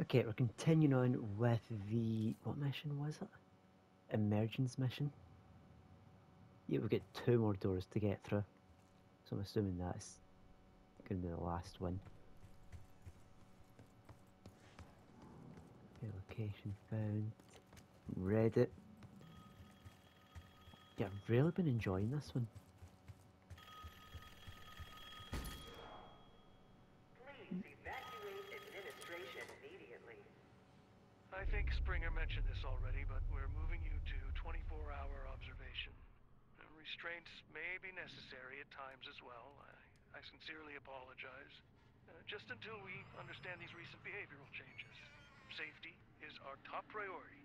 Okay, we're continuing on with the... what mission was it? Emergence mission? Yeah, we've got two more doors to get through. So I'm assuming that's going to be the last one. Okay, location found. Read it. Yeah, I've really been enjoying this one. Springer mentioned this already, but we're moving you to 24-hour observation. Restraints may be necessary at times as well. I sincerely apologize. Just until we understand these recent behavioral changes. Safety is our top priority.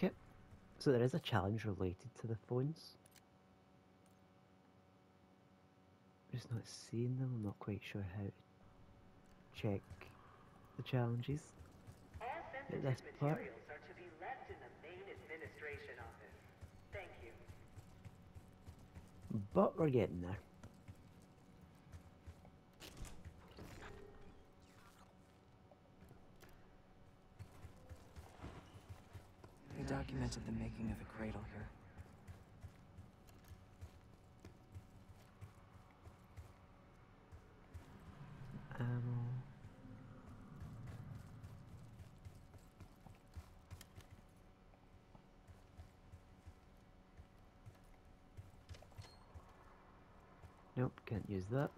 Okay. So there is a challenge related to the phones. Just not seeing them. I'm not quite sure how to check the challenges. All sensitive materials are to be left in the main administration office. Thank you. But we're getting there. We documented the making of a cradle here. Nope, can't use that.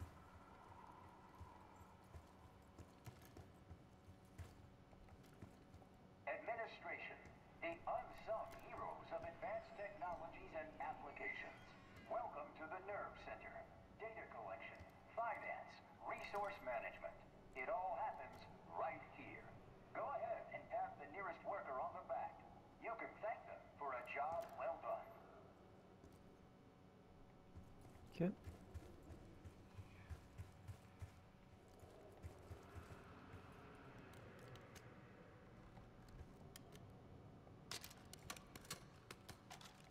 Administration, the unsung heroes of advanced technologies and applications. Welcome to the Nerve Center. Data collection, finance, resource management. It all happens right here. Go ahead and tap the nearest worker on the back. You can thank them for a job well done. Okay.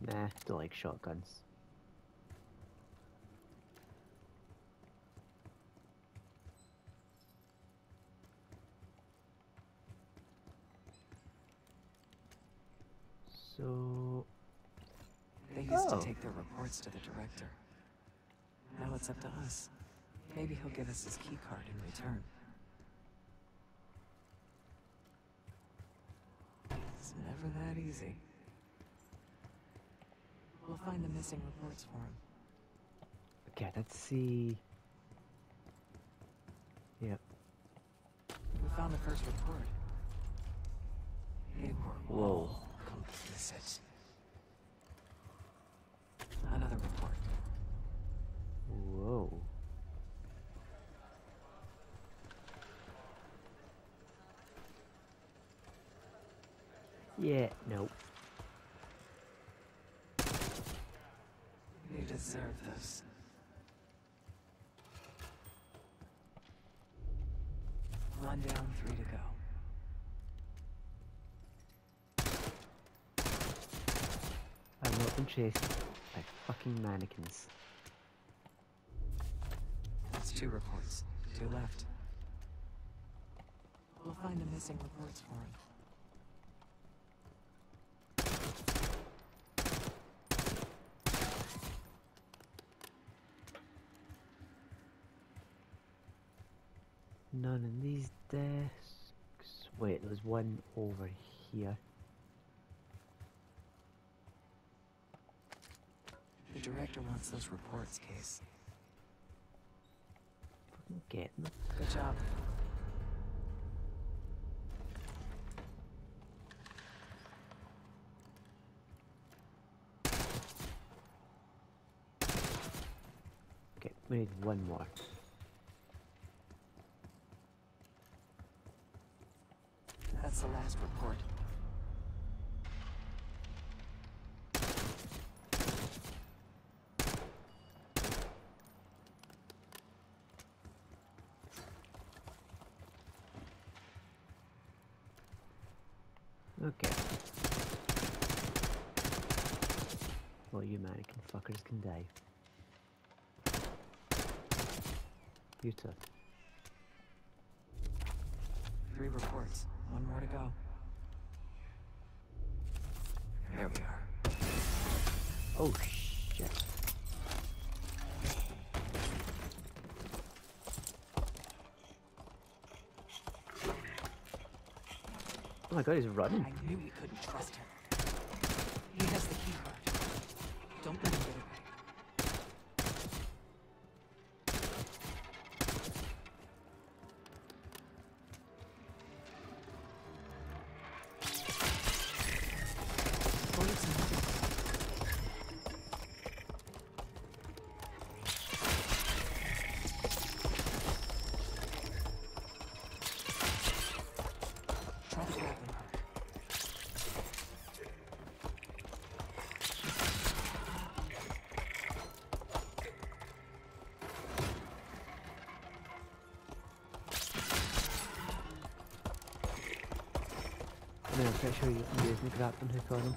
Nah, don't like shotguns. So... they used to take their reports to the director. Now it's up to us. Maybe he'll give us his keycard in return. It's never that easy. We'll find the missing reports for him. Okay, let's see... yep. We found the first report. They were all complicit. Another report. Whoa. Yeah, nope. You deserve this. One down, three to go. I've not been chased by fucking mannequins. That's two reports. Two left. We'll find the missing reports for him. None in these desks. Wait, there's one over here. The director wants those reports, Case. Fucking get them. Good job. Okay, we need one more. That's the last report. Okay. Well, you mannequin fuckers can die. You too. 3 reports. 1 more to go. There we are. Oh shit. Oh my god, he's running. I knew we couldn't trust him. He has the key card. Don't let him get away. Sure you can use me grab and hook on him.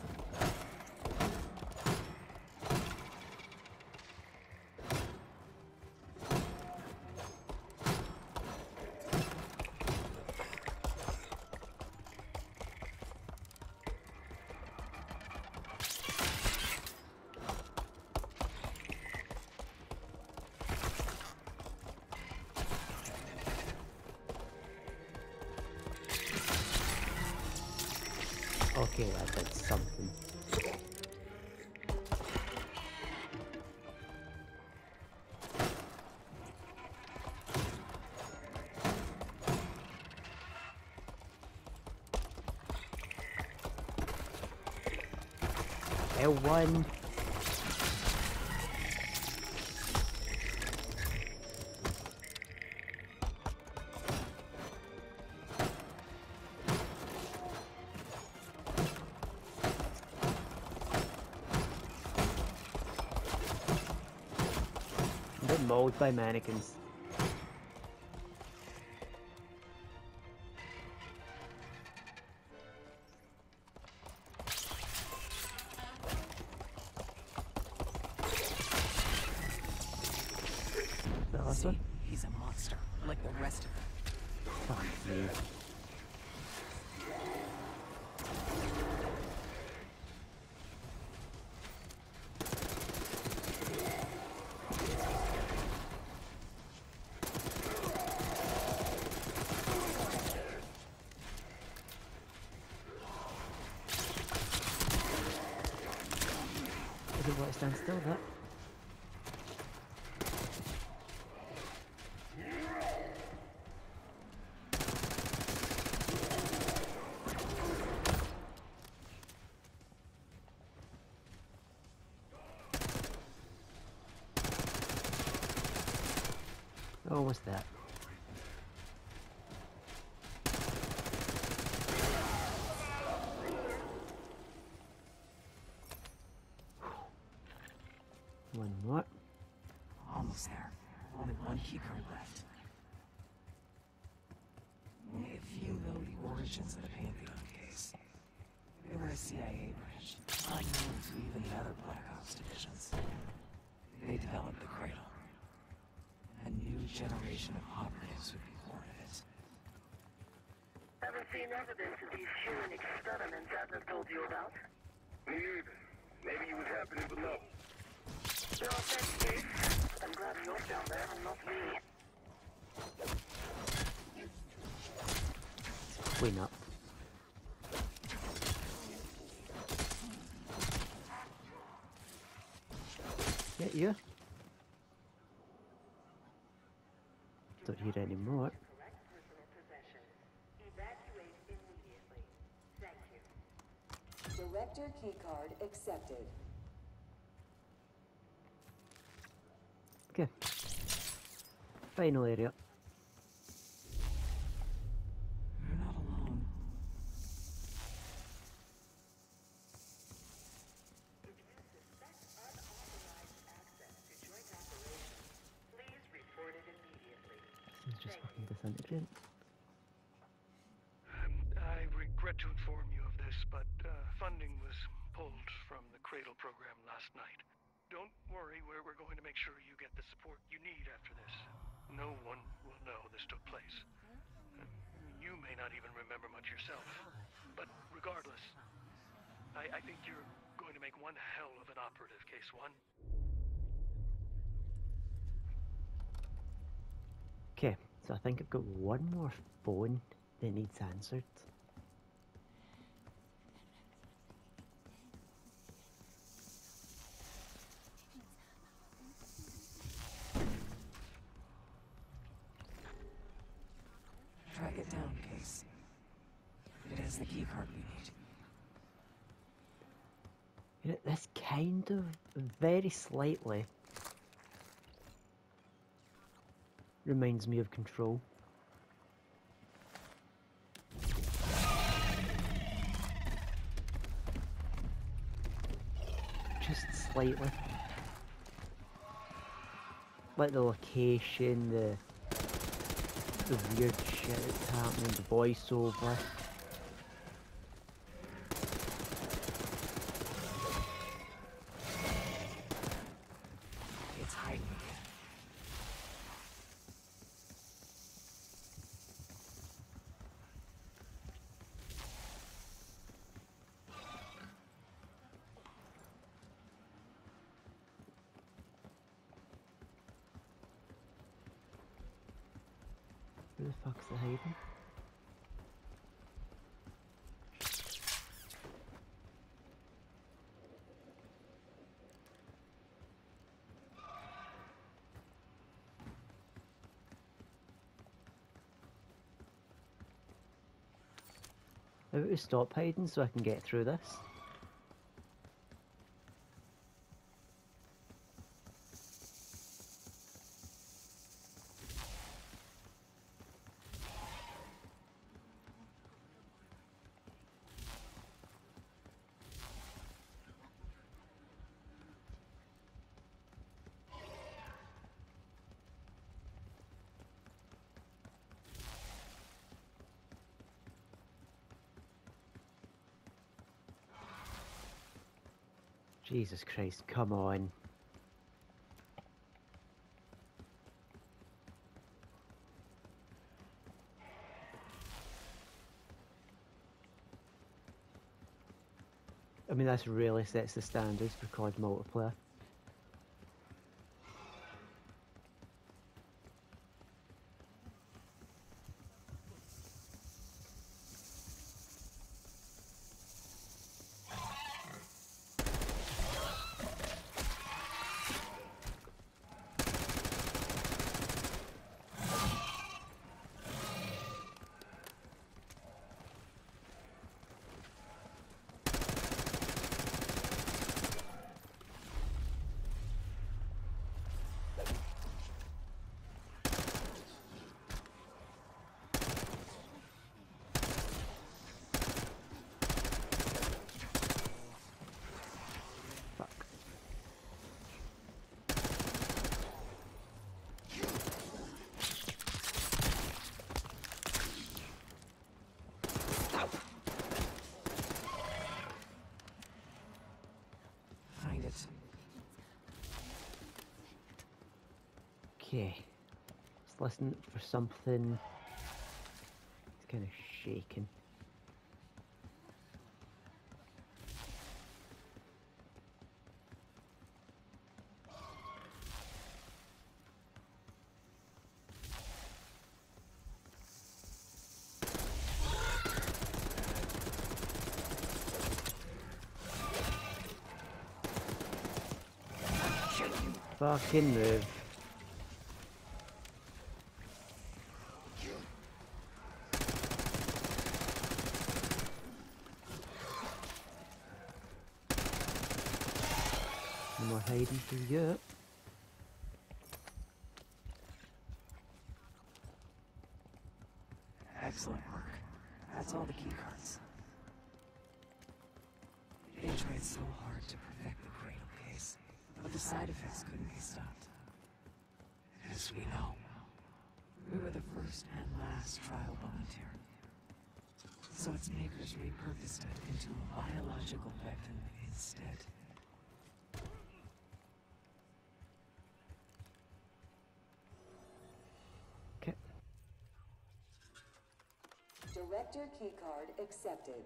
Okay, I did something. L1. Mauled by mannequins. See, he's a monster, like the rest of them. Fuck me. Stand still, that. Oh, what's that? Left. If you know the origins of the Pantheon case, they were a CIA branch, unknown to even the other Black Ops divisions. They developed the Cradle. A new generation of operatives would be born of it. Haven't seen evidence of these human experiments I've told you about. Me either. Maybe it was happening below. They're all thanks, Dave. I'm glad you're down there and not me. Clean up. Get you. Don't hear any more. Evacuate immediately. Thank you. Director keycard accepted. Okay. Final area. no one will know this took place. You may not even remember much yourself, but regardless, I think you're going to make one hell of an operative, Case One. Okay, so I think I've got one more phone that needs answered. Track it down, Case. It has the key card we need. You know, this kind of very slightly reminds me of Control. Just slightly. Like the location, the weird shit that's happening, the voiceover. It's hiding. Where the fuck's the hiding? I better stop hiding so I can get through this. Jesus Christ, come on. I mean, this really sets the standards for COD multiplayer. Okay, let's listen for something. It's kind of shaking. Fucking move. Hiding through here. Excellent work. That's all the key cards. They tried so hard to perfect the Cradle case, but the side effects couldn't be stopped. As we know, we were the first and last trial volunteer. So its makers repurposed it into a biological weapon instead. Director keycard accepted.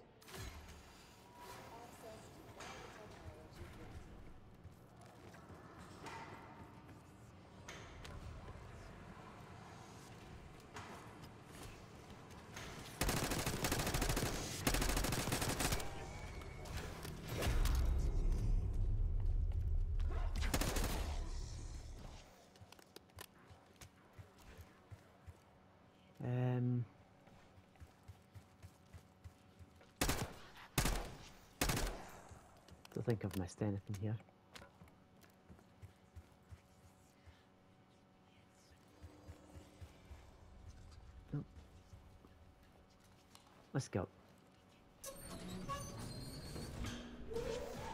Don't think I've missed anything here. Nope. Let's go.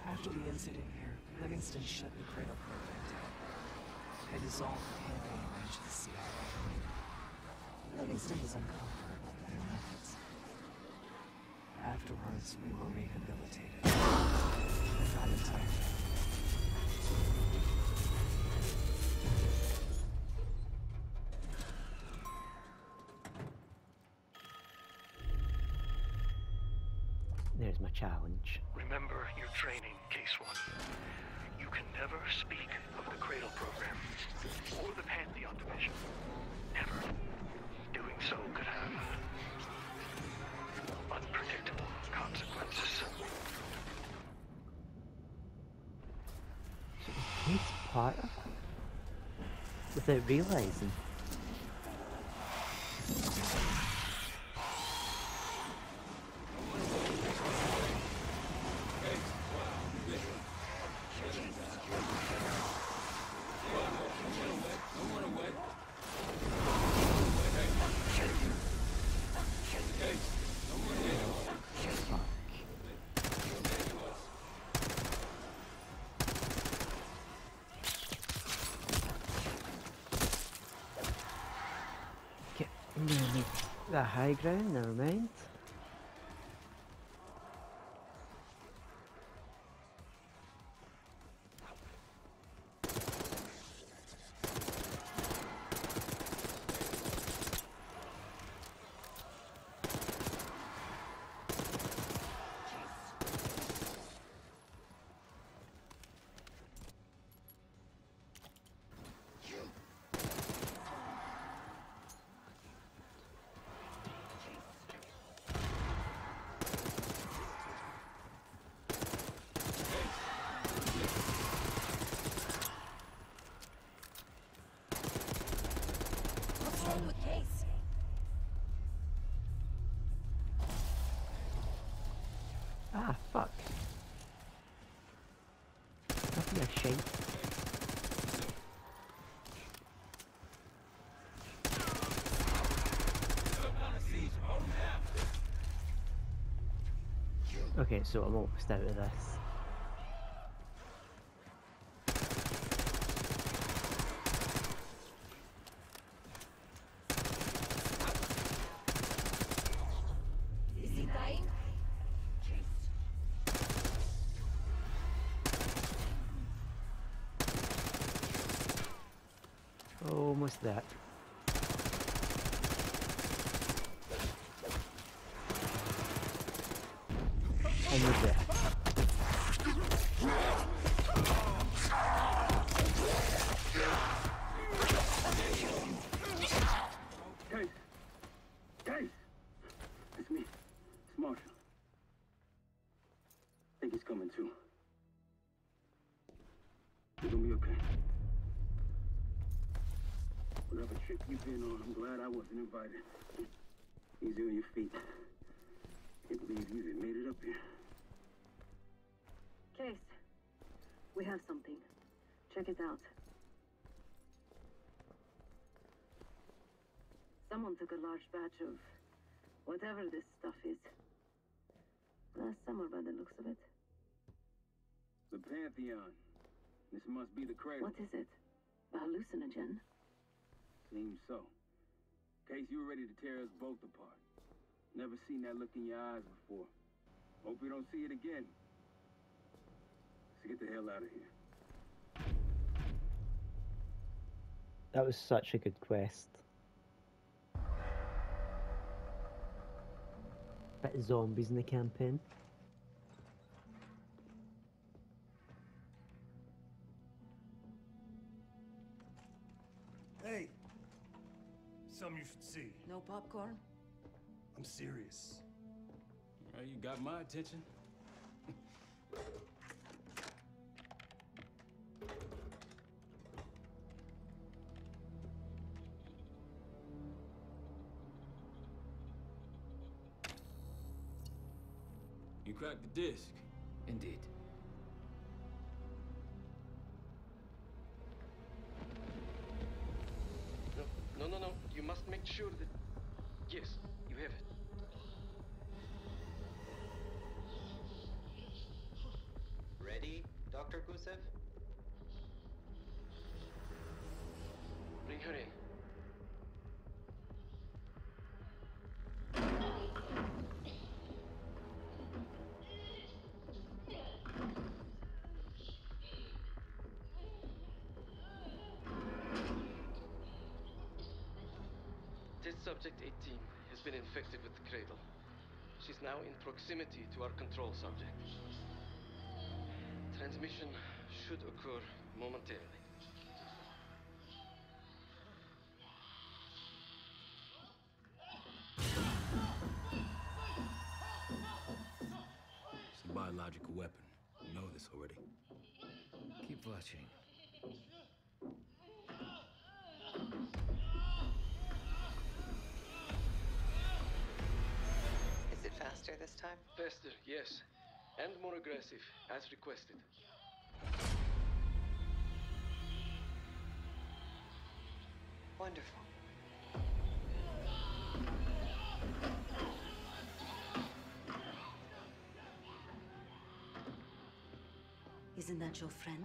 After the incident here, Livingston shut the Cradle program down. I dissolved the campaign branch of the CIA. Livingston was uncovered by their methods. Afterwards, we were rehabilitated. Not entirely. There's my challenge. Remember your training, Case One. You can never speak of the Cradle program or the Pantheon division. Never. Doing so could have unpredictable consequences. He's part of them without realizing. The high ground, never mind. Okay, so I'm almost out of this. Almost that. And you're dead. Case! Case! It's me. It's Marshall. I think he's coming too. You're gonna be okay. Whatever trip you've been on, I'm glad I wasn't invited. Easy on your feet. Can't believe you even made it up here. Case, we have something. Check it out. Someone took a large batch of whatever this stuff is. Last summer, by the looks of it. The Pantheon. This must be the Cradle. What is it? A hallucinogen? Seems so. Case, you were ready to tear us both apart. Never seen that look in your eyes before. Hope we don't see it again. So get the hell out of here. That was such a good quest. expect zombies in the campaign. Hey! Some you should see. No popcorn? I'm serious. All right, you got my attention. You cracked the disc. Indeed. No. You must make sure that... Yes, you have it. Ready, Dr. Gusev? Bring her in. Subject 18 has been infected with the Cradle. She's now in proximity to our control subject. Transmission should occur momentarily. It's a biological weapon. You know this already. Keep watching. Faster this time? Faster, yes. And more aggressive, as requested. Wonderful. Isn't that your friend?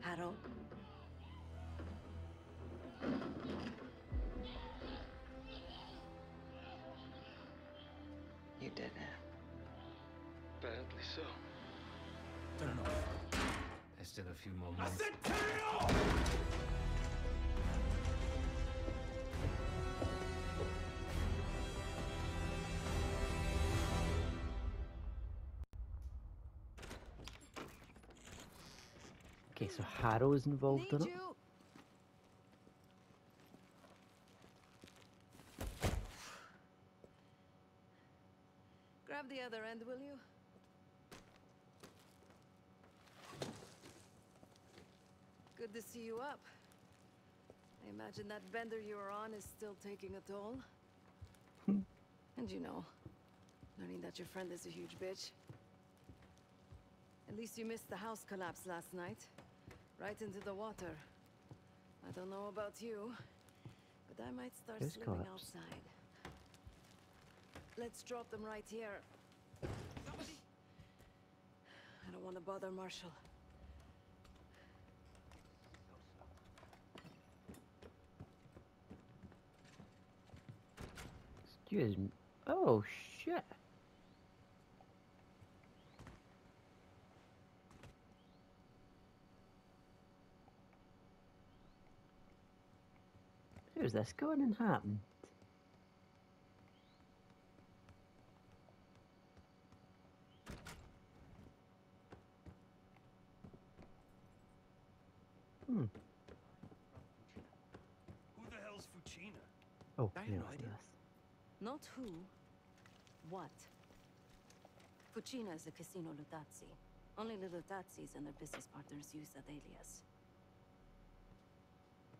Harold? You didn't. Apparently so. Turn it off. There's still a few more minutes. I said turn it off! Okay, so Harrow is involved in it. Grab the other end, will you? Good to see you up. I imagine that bender you were on is still taking a toll. And you know, learning that your friend is a huge bitch. At least you missed the house collapse last night. Right into the water. I don't know about you, but I might start sleeping outside. Let's drop them right here. Somebody! I don't want to bother Marshall. Excuse me. Oh, shit. Where's this going and happening? Who the hell's Puccina? Oh, I have no idea. Not who, what. Puccina is the Casino Lutazzi. Only the Lutazzis and their business partners use that alias.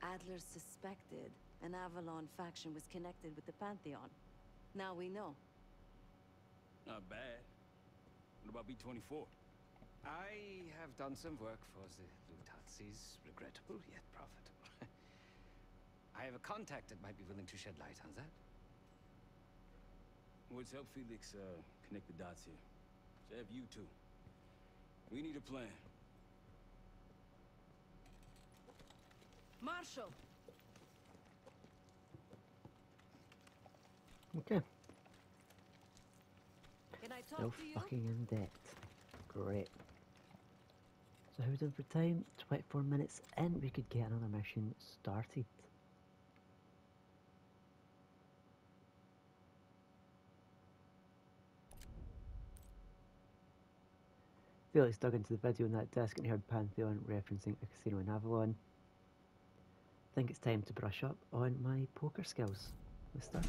Adler suspected an Avalon faction was connected with the Pantheon. Now we know. Not bad. What about B24? I have done some work for the Lutazzis, regrettable yet profitable. I have a contact that might be willing to shed light on that. Let's help Felix connect the dots here. Sev, you too. We need a plan. Marshall! Okay. Can I talk to you? Fucking in debt. Great. So how we done for time? 24 minutes in, we could get another mission started. Felix dug into the video on that desk and heard Pantheon referencing a casino in Avalon. I think it's time to brush up on my poker skills. Let's start.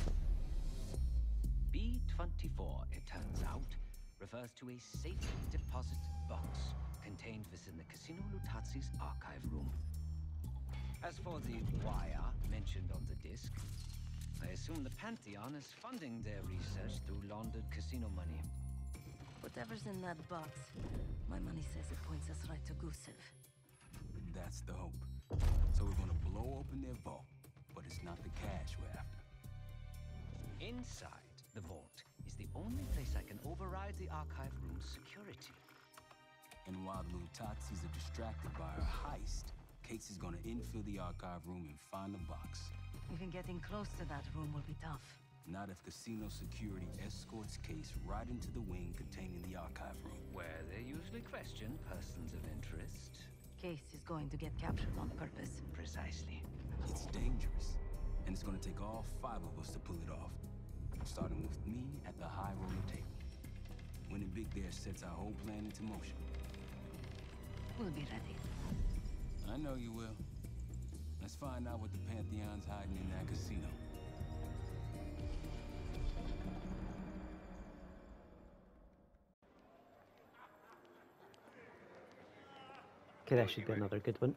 B24, it turns out, refers to a safe deposit box contained within the Casino Lutazzi's archive room. As for the wire mentioned on the disc, I assume the Pantheon is funding their research through laundered casino money. Whatever's in that box, my money says it points us right to Gusev. That's the hope. So we're gonna blow open their vault, but it's not the cash we're after. Inside the vault is the only place I can override the archive room's security. And while Lutazzis are distracted by our heist, Case is gonna infill the archive room and find the box. Even getting close to that room will be tough. Not if casino security escorts Case right into the wing containing the archive room. Where they usually question persons of interest. Case is going to get captured on purpose. Precisely. It's dangerous, and it's gonna take all five of us to pull it off. Starting with me at the high roller table. Winning big there sets our whole plan into motion. We'll be ready. I know you will. Let's find out what the Pantheon's hiding in that casino. Okay, that should be another good one.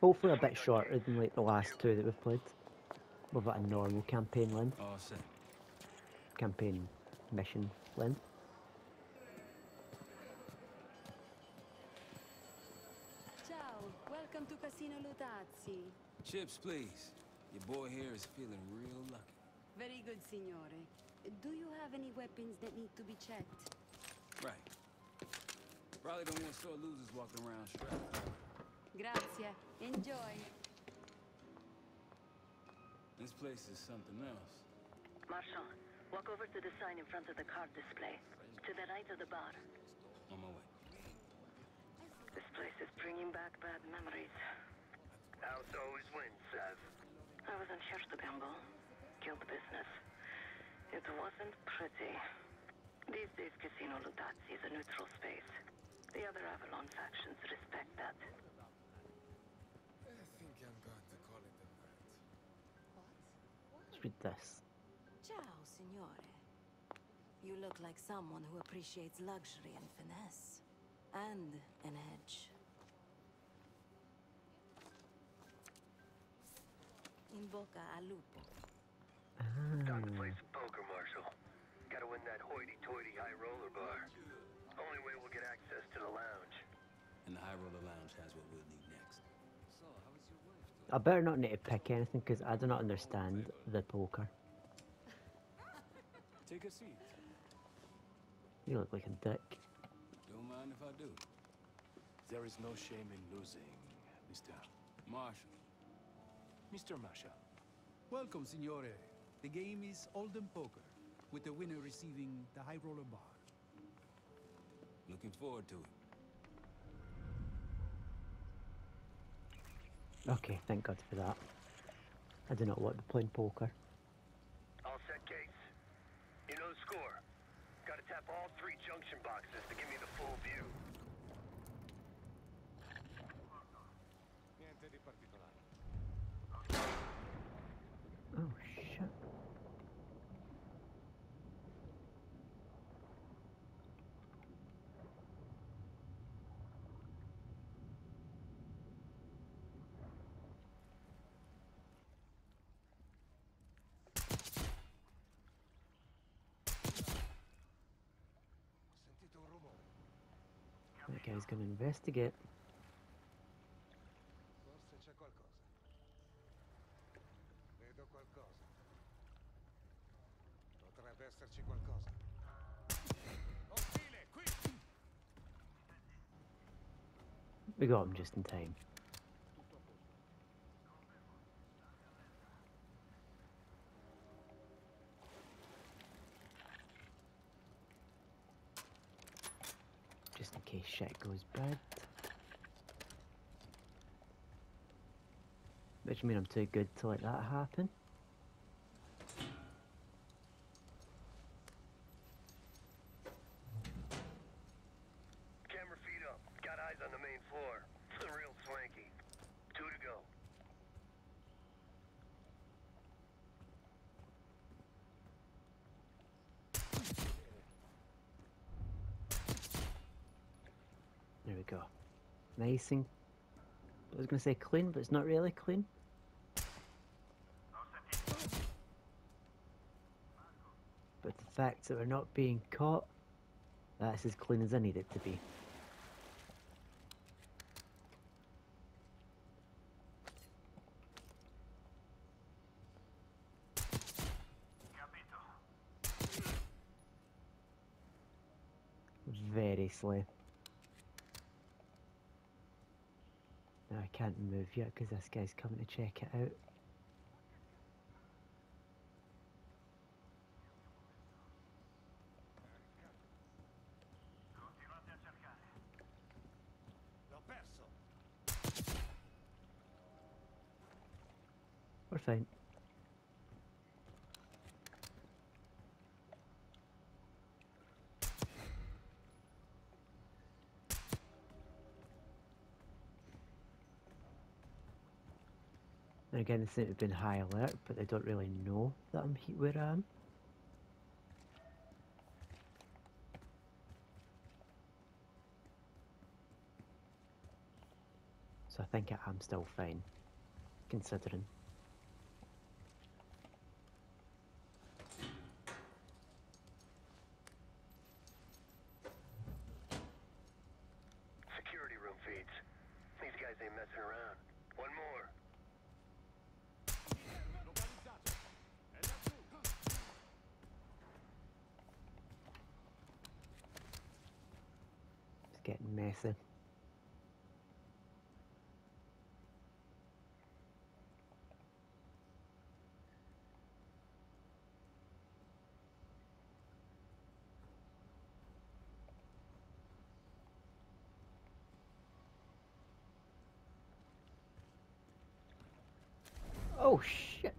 Hopefully a bit shorter than like the last two that we've played. We've got a normal campaign length. Campaign mission length. Ciao, welcome to Casino Lutazzi. Chips, please. Your boy here is feeling real lucky. Very good, signore. Do you have any weapons that need to be checked? Right. Probably don't want sore losers walking around strapped. Grazie. Enjoy. This place is something else. Marshall, walk over to the sign in front of the card display. To the right of the bar. On my way. This place is bringing back bad memories. House always wins, Sev. I was in church to gamble. Guild business. It wasn't pretty. These days, Casino Lutazzi is a neutral space. The other Avalon factions respect that. I think I'm going to call it a night. What? Let's read this. Ciao, signore. You look like someone who appreciates luxury and finesse. And an edge. In bocca al lupo. Time to play some poker, Marshall. Gotta win that hoity-toity high roller bar. Only way we'll get access to the lounge. And the high roller lounge has what we'll need next. I better not need to pick anything because I do not understand the poker. Take a seat. You look like a dick. Don't mind if I do. There is no shame in losing, Mr. Marshall. Mr. Marshall. Welcome, signore. The game is Oldham Poker, with the winner receiving the high roller bar. Looking forward to it. Okay, thank God for that. I do not want to be playing poker. All set, Case. You know the score. Gotta tap all three junction boxes to give me the full view. Oh, shit. That guy's gonna investigate. We got him just in time. Just in case shit goes bad. Which means I'm too good to let that happen. Nice and... I was going to say clean, but it's not really clean. But the fact that we're not being caught, that's as clean as I need it to be. Very slow. Now I can't move yet because this guy's coming to check it out. We're fine. And again, they seem to have been high alert, but they don't really know that I'm where I am. So I think I am still fine, considering. Getting messy. Oh shit!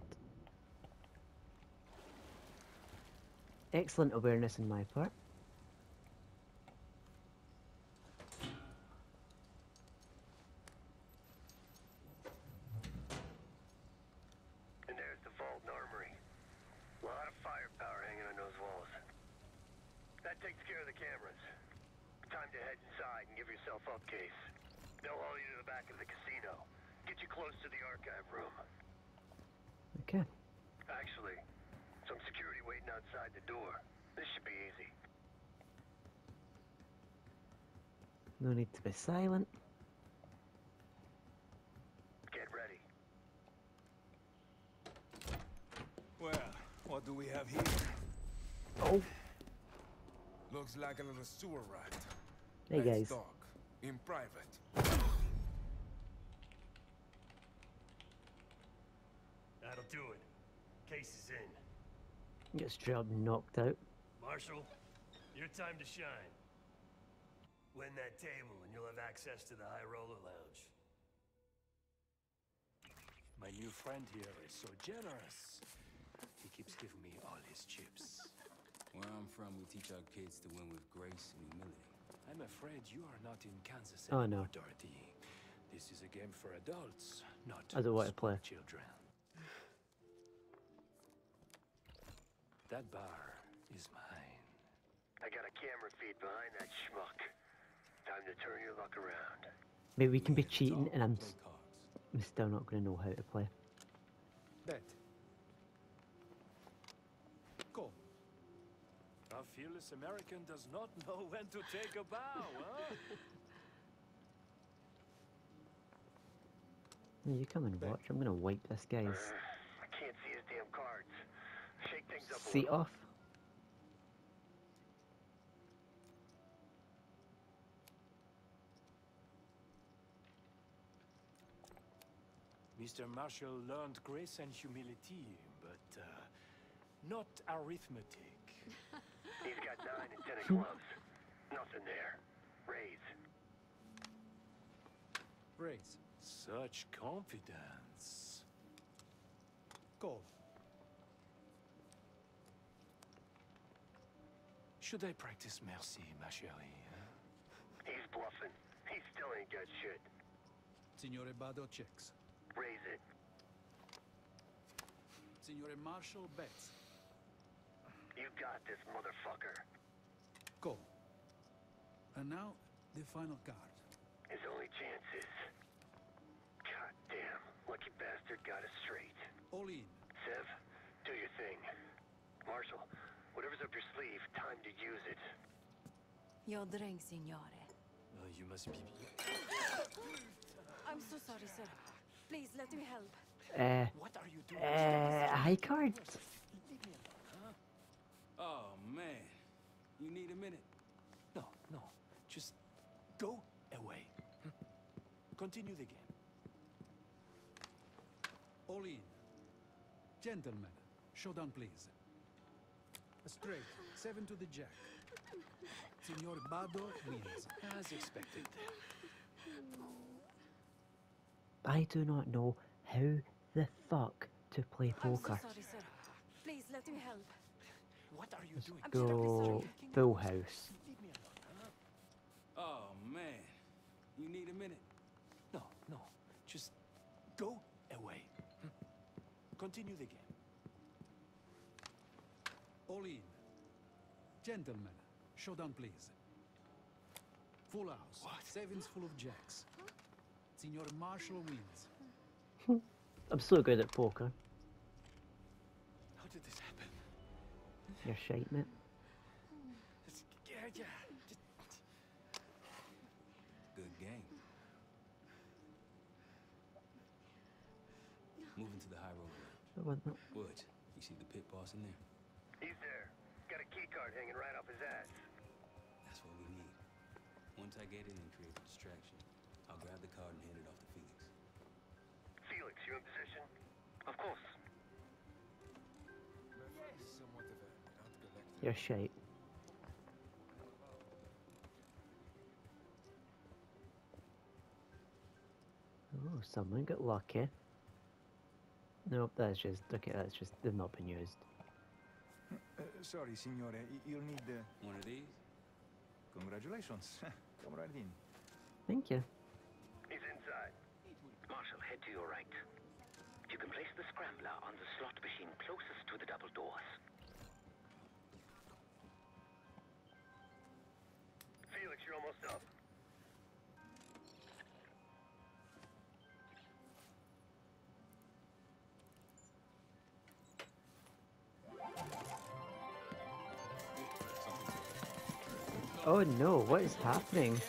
Excellent awareness on my part. No need to be silent. Get ready. Well, what do we have here? Oh. Looks like a little sewer rat. Hey guys. Talk in private. That'll do it. Case is in. Gets job knocked out. Marshall, your time to shine. Win that table and you'll have access to the High Roller Lounge. My new friend here is so generous. He keeps giving me all his chips. Where I'm from, we teach our kids to win with grace and humility. I'm afraid you are not in Kansas anymore, oh, no. Dorothy. This is a game for adults, not for children. That bar is mine. I got a camera feed behind that schmuck. Time to turn your luck around. Maybe we can be cheating and I'm still not going to know how to play. Bet. Go. Our fearless American does not know when to take a bow, huh? You come and watch. I'm going to wipe this guy's... I can't see his damn cards. Shake things up a little. Seat off. Mr. Marshall learned grace and humility, but not arithmetic. He's got 9 and 10 gloves. Nothing there. Raise. Raise. Such confidence. Go. Should I practice mercy, ma chérie? He's bluffing. He still ain't got shit. Signore Bardo checks. Raise it. Signore Marshall bets. You got this, motherfucker. Go. And now, the final card. his only chances. Goddamn, lucky bastard got us straight. All in. Sev, do your thing. Marshall, whatever's up your sleeve, time to use it. Your drink, signore. Oh, you must be... I'm so sorry, sir. Please, let me help. What are you doing? High card. Oh, man. You need a minute. No, no. Just go away. Continue the game. All in. Gentlemen, showdown, please. Straight, 7 to the jack. Signor Bardo wins, as expected. I do not know how the fuck to play poker. So sorry, sir. Please let me help. What are you doing? Go full house. Oh man, you need a minute. No, no, just go away. Continue the game. All in. Gentlemen, showdown please. Full house. What? Sevens full of jacks. Signor Marshall wins. I'm so good at poker. How did this happen? You're shite, mate. Good game. Moving to the high road. Woods, you see the pit boss in there? He's there. Got a key card hanging right off his ass. That's what we need. Once I get in and create a distraction, I'll grab the card and hand it off to Felix. Felix, you in position? Of course. Yes. You're shite. Oh, someone got lucky. Nope, that's just okay. That's just they've not been used. Sorry, signore, you'll need one of these. Congratulations. Come right in. Thank you. He's inside. Marshall, head to your right. You can place the scrambler on the slot machine closest to the double doors. Felix, you're almost up. Oh no, what is happening? What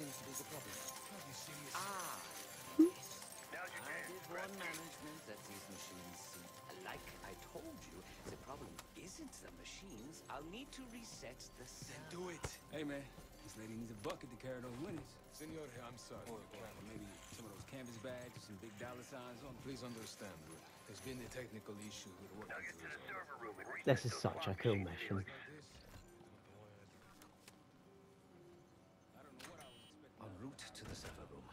seems to be the problem? Ah! I did run management that these machines seem. Like I told you, the problem isn't the machines. I'll need to reset the system. Then do it! Hey man, this lady needs a bucket to carry those winners. Senor, I'm sorry. Or maybe some of those canvas bags with some big dollar signs on. Please understand, there's been a technical issue with what I did. This is such a cool mission. En route to the server room.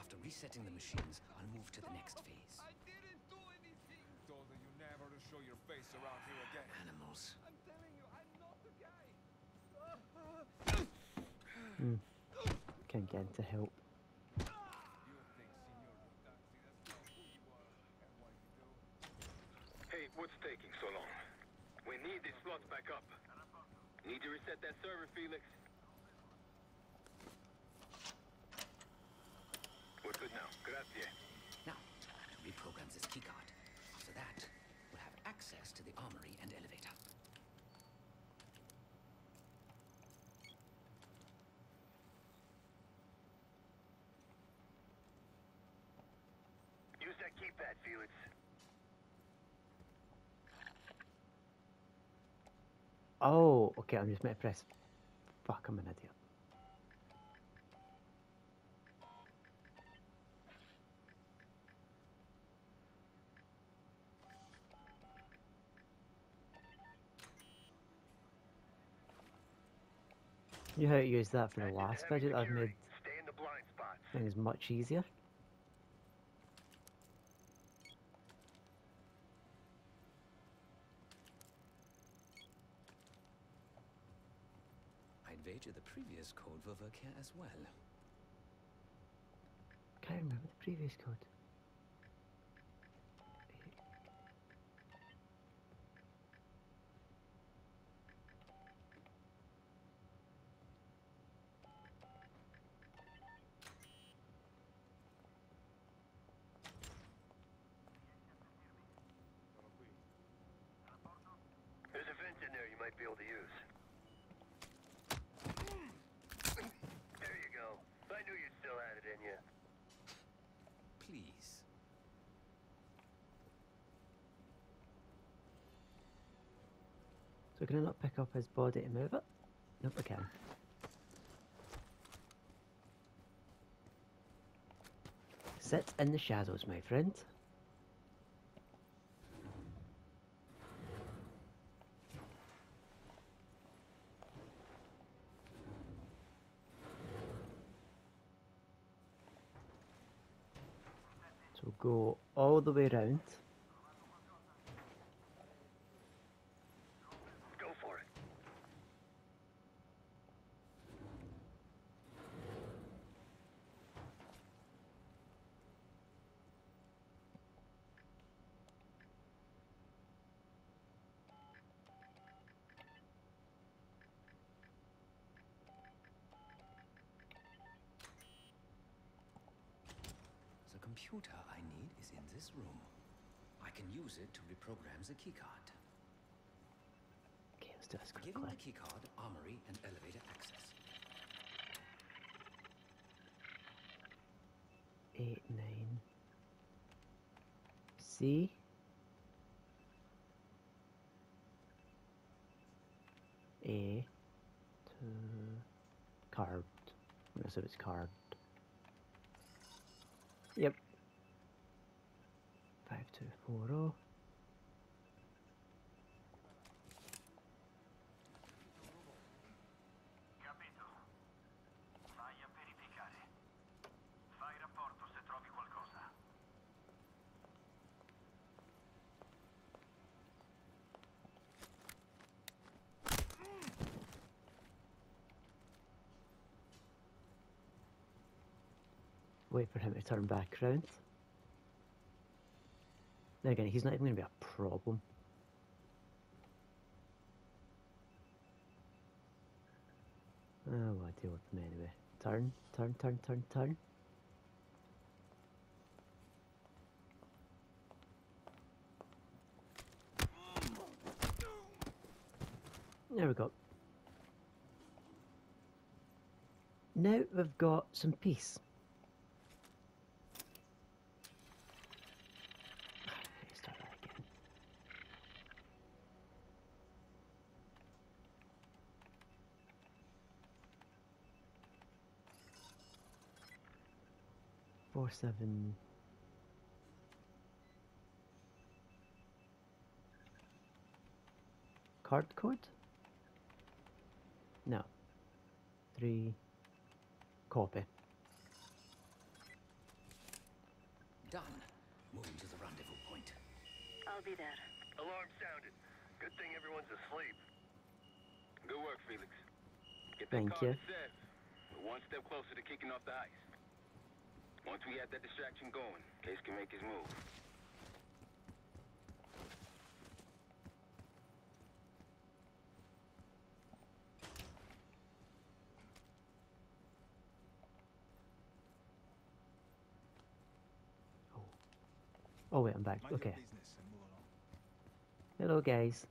After resetting the machines, I'll move to the next phase. I didn't do anything! Told you never to show your face around here again. Animals. I'm telling you, I'm not the guy. Can't get him to help. You think Signor Lutazzi, that's not who you are and what you do. Hey, what's taking so long? We need these slots back up. Need to reset that server, Felix. We're good now. Grazie. Now, to reprogram this keycard. After that, we'll have access to the armory and elevator. Use that keypad, Felix. Oh, okay. I'm just meant to press. Fuck, I'm an idiot. You know how to use that for the last budget I've made. Stay in the blind spots. Things much easier. I'd wager the previous code will work here as well. previous code. There's a vent in there you might be able to use. There you go. I knew you still had it in you. Please. So can I not pick up his body to move it? Nope, I can. Sit in the shadows, my friend. Go all the way around. Go for it. The computer I need is in this room. I can use it to reprogram the keycard. Okay, let's do this quickly. Give him the keycard, armory, and elevator access. 8, 9. C. A. 2. Card. I'm gonna say it's card. Yep. 5240. Capito. Vai a verificare. Fai rapporto se trovi qualcosa. Wait for him to turn back around. Now again, he's not even going to be a problem. Oh, I'll deal with him anyway. Turn, turn, turn, turn, turn. There we go. Now we've got some peace. Seven. Card code? No. 3. Copy. Done. Moving to the rendezvous point. I'll be there. Alarm sounded. Good thing everyone's asleep. Good work, Felix. Get that card to Sev. We're one step closer to kicking off the ice. Once we have that distraction going, Case can make his move. Oh. Oh wait, I'm back. Okay. Hello, guys.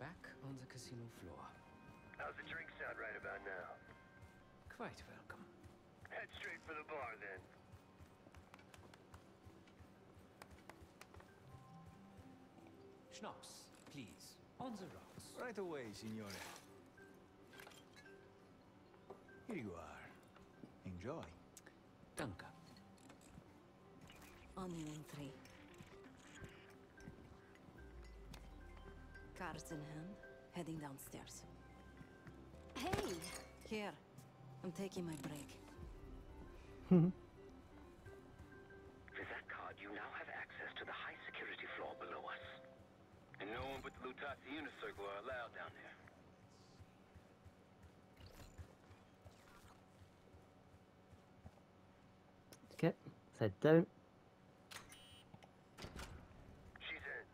Back on the casino floor. How's the drink sound right about now? Quite welcome. Head straight for the bar then. Schnapps, please. On the rocks. Right away, signore. Here you are. Enjoy. Danke. Onion 3. Cards in hand, heading downstairs. Hey! Here. I'm taking my break. With that card, you now have access to the high security floor below us. And no one but the Lutazzi Unicircle are allowed down there. Okay, I don't. She's in.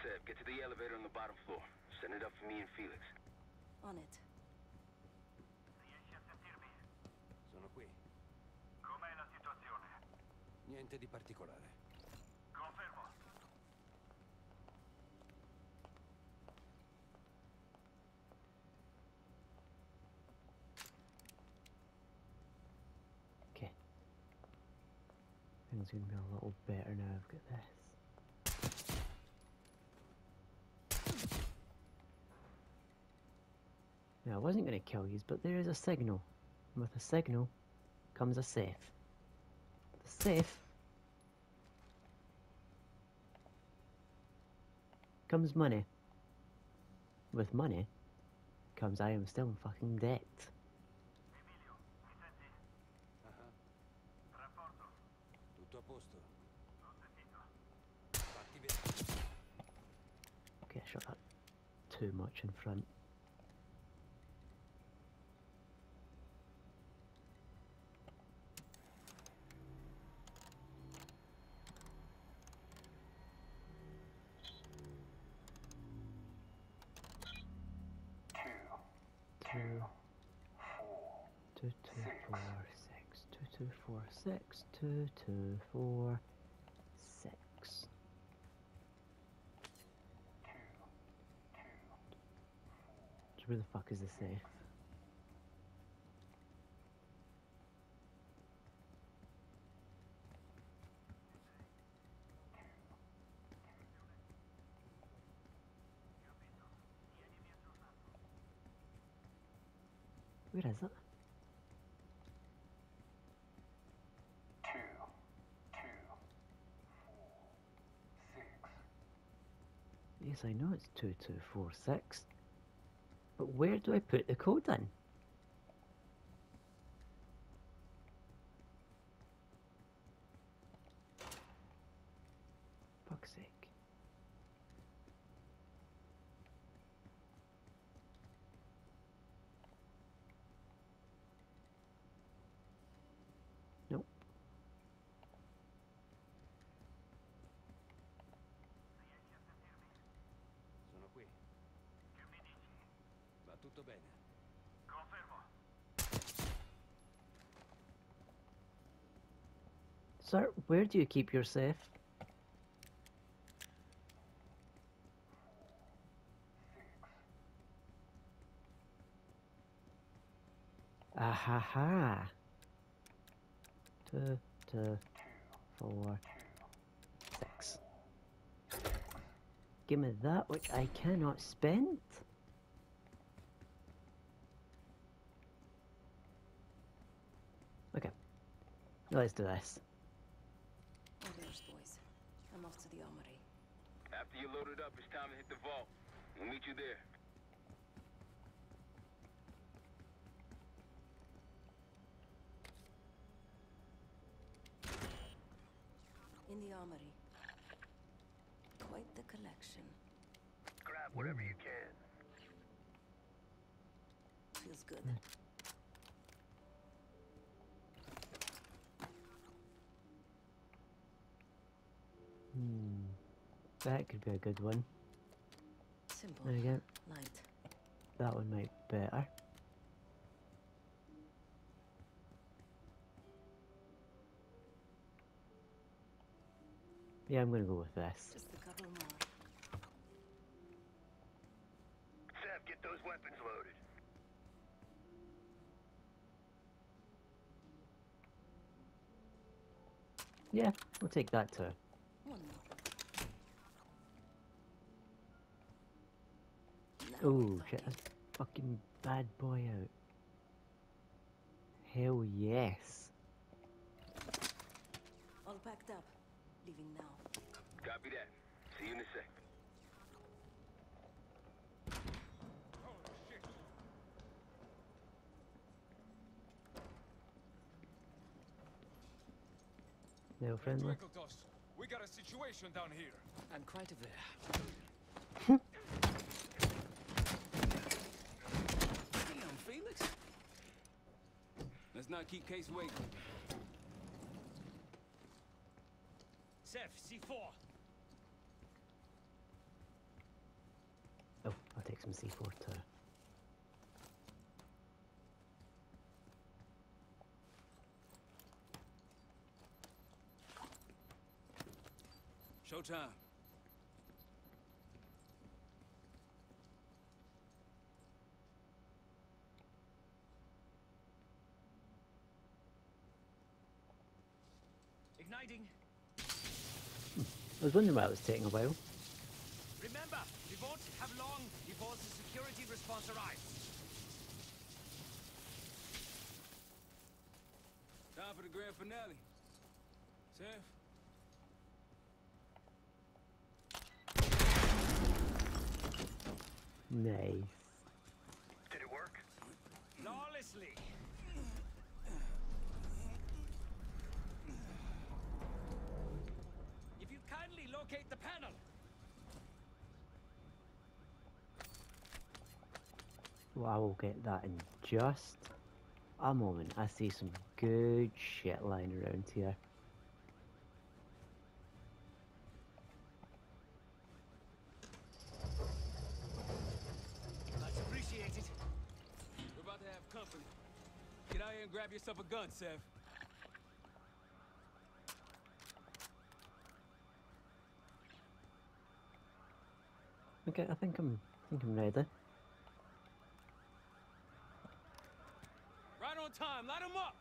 Sev, get to the elevator on the bottom floor. Send it up for me and Felix. On it. Riesci a sentirmi? Sono qui. Com'è la situazione? Niente di particolare. Confermo. Okay. Things are gonna be a little better now I've got this. Now, I wasn't going to kill you, but there is a signal. And with a signal comes a safe. The safe comes money. With money comes I am still in fucking debt. Emilio, mi senti? Rapporto. Tutto a posto. Ho sentito. Fatti vedere. Okay, I shot that too much in front. Six, two, 2, 4, 6. 2, 2, 4. Where the fuck is the safe? Where is it? Yes, I know it's 2246, but where do I put the code in? Fuck's sake. Nope. Tutto bene. Confermo. Sir, where do you keep your safe? Ahaha. 2, 2, 4, 6. Give me that which I cannot spend. Okay, let's do this. Orders, boys. I'm off to the armory. After you're loaded up, it's time to hit the vault. We'll meet you there. In the armory. Quite the collection. Grab whatever you can. Feels good. That could be a good one. Simple. There you go. Light. That one might be better. Yeah, I'm gonna go with this. Just a couple more. Sev, get those weapons loaded. Yeah, we'll take that too. One more. Oh shit, that's fucking bad boy out. Hell yes. All packed up. Leaving now. Copy that. See you in a sec. Oh shit. No friendly. We got a situation down here. I'm quite aware. Felix, let's not keep Case waiting. Gusev, C4. Oh, I'll take some C4 too. Showtime. Igniting. I was wondering why it was taking a while. Remember, we won't have long before the security response arrives. Time for the grand finale. Seth? Nice. Did it work? Flawlessly. If you kindly locate the panel. Well, I will get that in just a moment. I see some good shit lying around here. Grab yourself a gun, Sev. Okay, I think I'm ready. Right on time, light him up.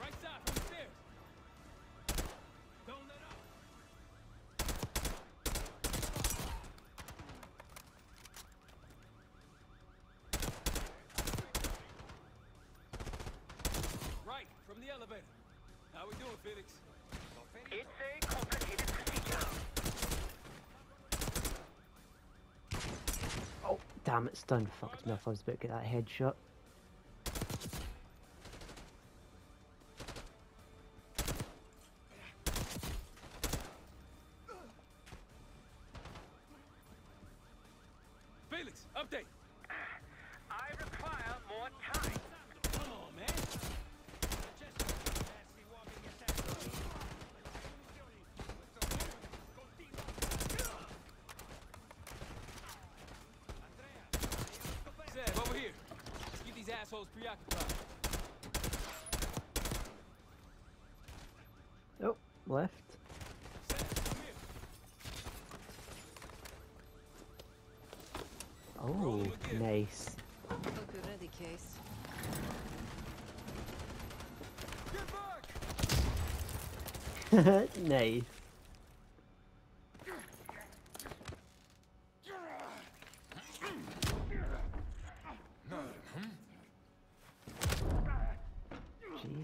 Right side from the stairs. Don't let up. From the elevator. How we doing, Felix? It's a complicated procedure. Oh, damn, it's done. Fucked enough. I was about to get that headshot. Felix, update. I require more time. Come on, man. Over here. Let's get these assholes preoccupied. Oh, left. Oh, nice. Hope you're ready, Case. Get back! Nice.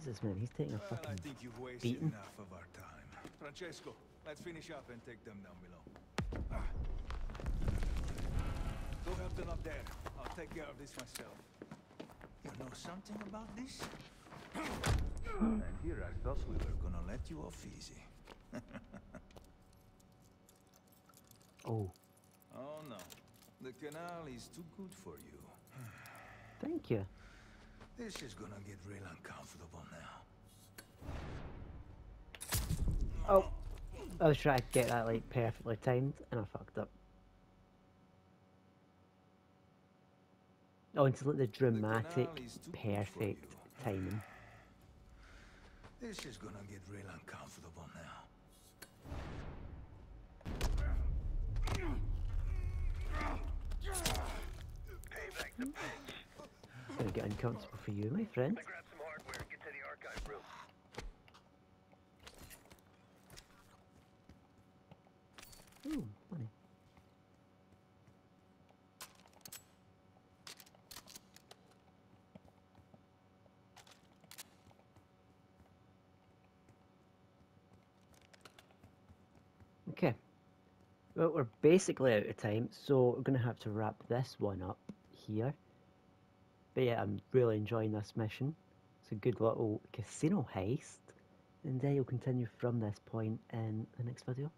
Jesus, man, he's taking a fucking beating. I think you've wasted enough of our time. Francesco, let's finish up and take them down below. Go help them up there. I'll take care of this myself. You know something about this? And here I thought we were gonna let you off easy. Oh. Oh no. The canal is too good for you. Thank you. This is gonna get real uncomfortable now. Oh, I was trying to get that like perfectly timed and I fucked up. Oh, it's like the dramatic, perfect timing. This is gonna get real uncomfortable now. Pay back the bitch. It's gonna get uncomfortable for you, my friend. I grabbed some hardware. Get to the archive room. Ooh, money. Okay. Well, we're basically out of time, so we're gonna have to wrap this one up here. But yeah, I'm really enjoying this mission. It's a good little casino heist. And yeah, you'll continue from this point in the next video.